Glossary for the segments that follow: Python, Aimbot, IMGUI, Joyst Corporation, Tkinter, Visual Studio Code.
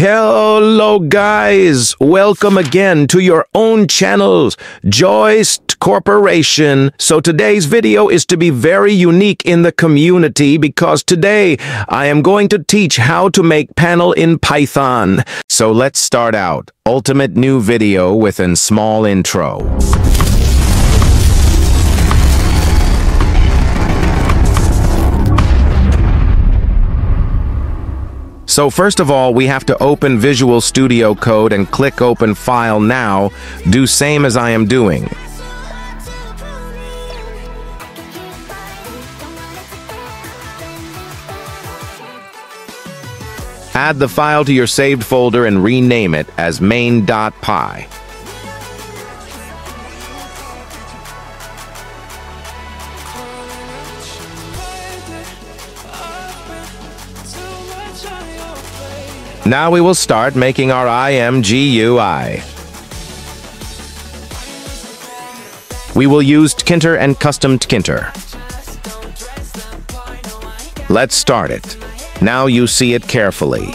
Hello guys, welcome again to your own channels, Joyst Corporation. So today's video is to be very unique in the community because today I am going to teach how to make panel in Python. So let's start out. Ultimate new video with a small intro. So first of all, we have to open Visual Studio Code and click Open File Now. Do same as I am doing. Add the file to your saved folder and rename it as main.py. Now we will start making our IMGUI. We will use Tkinter and custom Tkinter. Let's start it. Now you see it carefully.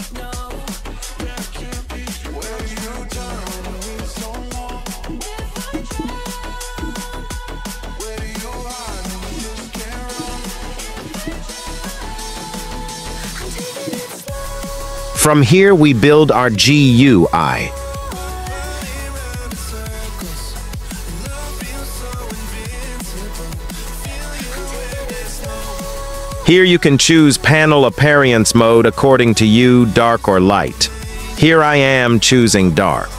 From here, we build our GUI. Here you can choose panel appearance mode according to you, dark or light. Here I am choosing dark.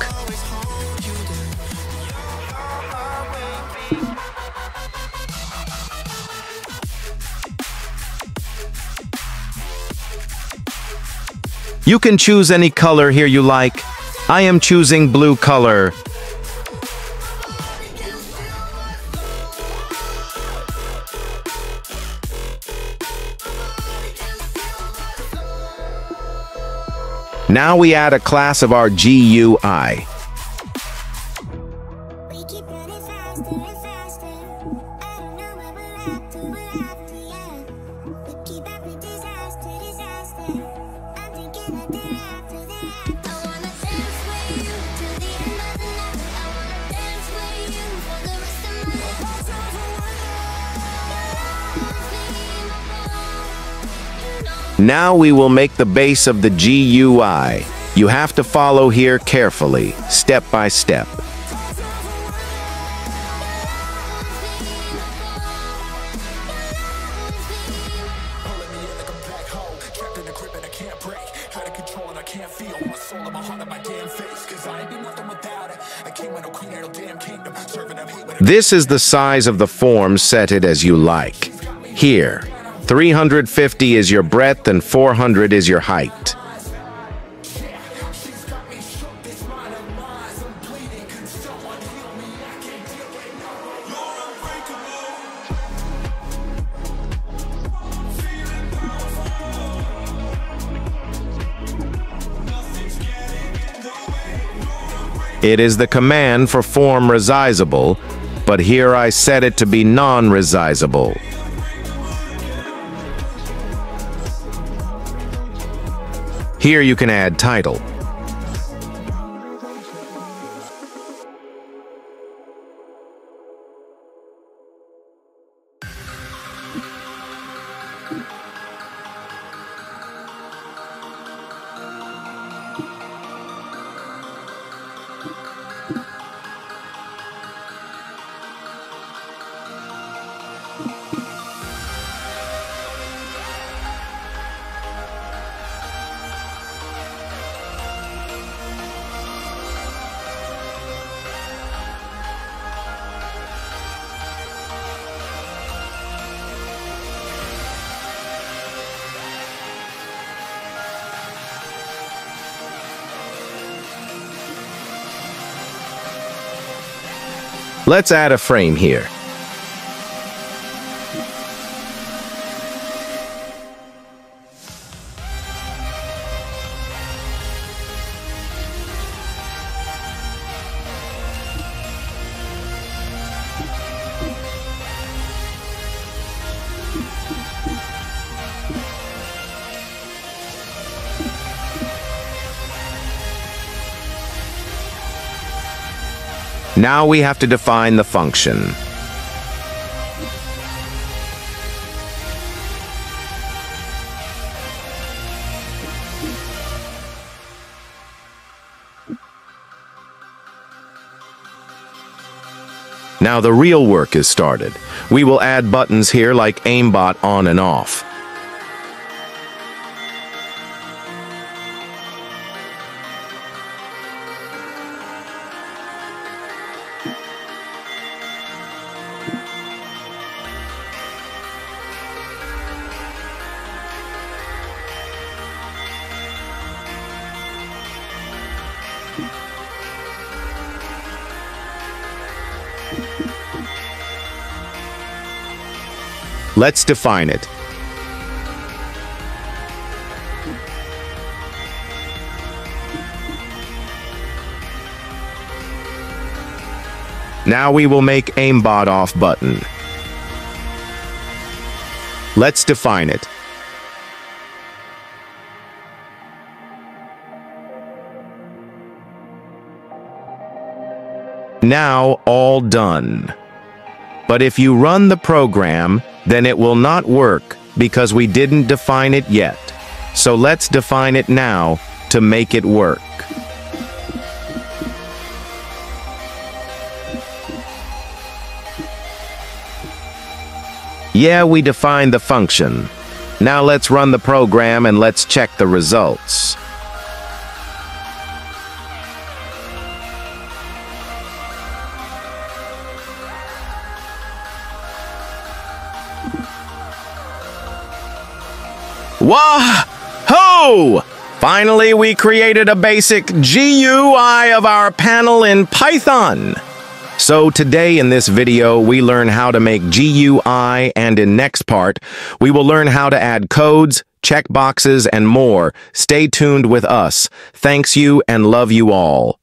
You can choose any color here you like. I am choosing blue color. Now we add a class of our GUI. Now we will make the base of the GUI. You have to follow here carefully, step by step. This is the size of the form, set it as you like. Here, 350 is your breadth and 400 is your height. It is the command for form resizable, but here I set it to be non-resizable. Here you can add title. Let's add a frame here. Now we have to define the function. Now the real work is started. We will add buttons here like Aimbot on and off. Let's define it. Now we will make Aimbot off button. Let's define it. Now all done. But if you run the program, then it will not work because we didn't define it yet. So let's define it now to make it work. Yeah, we defined the function. Now let's run the program and let's check the results. Wah-ho! Finally, we created a basic GUI of our panel in Python. So today in this video, we learn how to make GUI, and in next part, we will learn how to add codes, checkboxes, and more. Stay tuned with us. Thanks you and love you all.